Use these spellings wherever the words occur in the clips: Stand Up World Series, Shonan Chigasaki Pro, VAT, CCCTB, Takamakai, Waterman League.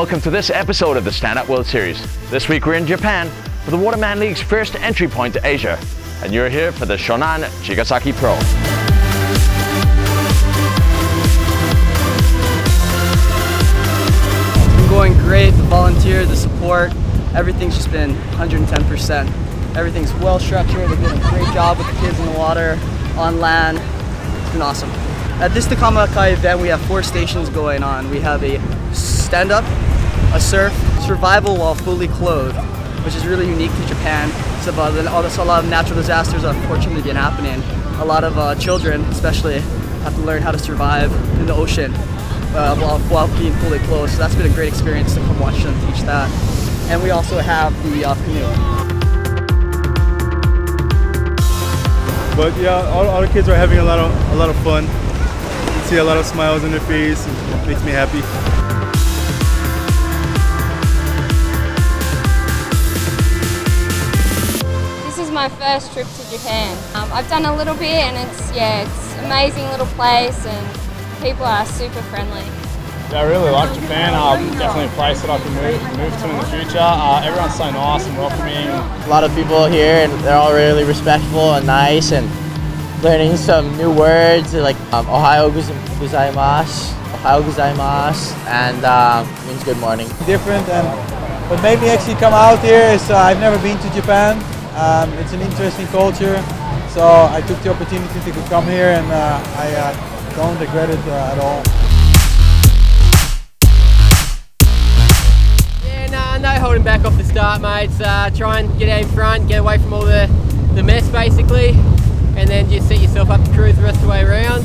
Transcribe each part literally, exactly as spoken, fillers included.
welcome to this episode of the Stand Up World Series. This week we're in Japan for the Waterman League's first entry point to Asia, and you're here for the Shonan Chigasaki Pro. It's been going great, the volunteer, the support, everything's just been one hundred ten percent. Everything's well structured, they've done a great job with the kids in the water, on land, it's been awesome. At this Takamakai event, we have four stations going on. We have a stand-up, a surf, survival while fully clothed, which is really unique to Japan. It's about, there's a lot of natural disasters unfortunately been happening. A lot of uh, children, especially, have to learn how to survive in the ocean uh, while, while being fully clothed. So that's been a great experience to come watch them teach that. And we also have the uh, canoe. But yeah, all, all the kids are having a lot of a lot of fun. See a lot of smiles on their face, it makes me happy. This is my first trip to Japan. Um, I've done a little bit and it's, yeah, it's an amazing little place and people are super friendly. Yeah, I really like Japan. Um, definitely a place that I can move, move to in the future. Uh, everyone's so nice and welcoming. A lot of people here and they're all really respectful and nice and learning some new words like um, Ohayo gozaimasu, Ohayo gozaimasu, and um, means good morning. Different, and what made me actually come out here is uh, I've never been to Japan. Um, it's an interesting culture, so I took the opportunity to come here, and uh, I uh, don't regret it uh, at all. Yeah, nah, no holding back off the start, mates. Uh, try and get out in front, get away from all the the mess, basically. And then just set yourself up to cruise the rest of the way around.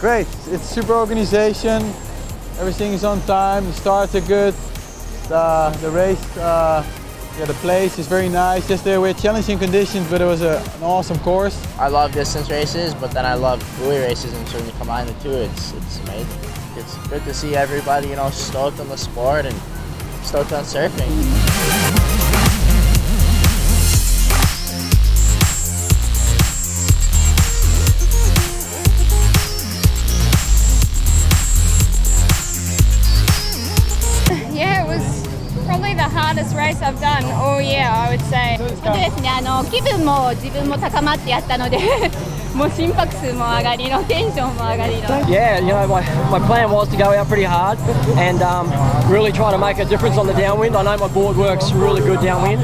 Great, it's super organization. Everything is on time. The starts are good. The the race, uh, yeah, the place is very nice. Yes, there were challenging conditions, but it was a, an awesome course. I love distance races, but then I love buoy races, and so when you combine the two, it's it's amazing. It's good to see everybody, you know, stoked on the sport and stoked on surfing. Yeah, it was probably the hardest race I've done all year, I would say. そうですね。あの、気分も自分も高まってやったので。Yeah, you know, my, my plan was to go out pretty hard and um, really try to make a difference on the downwind. I know my board works really good downwind.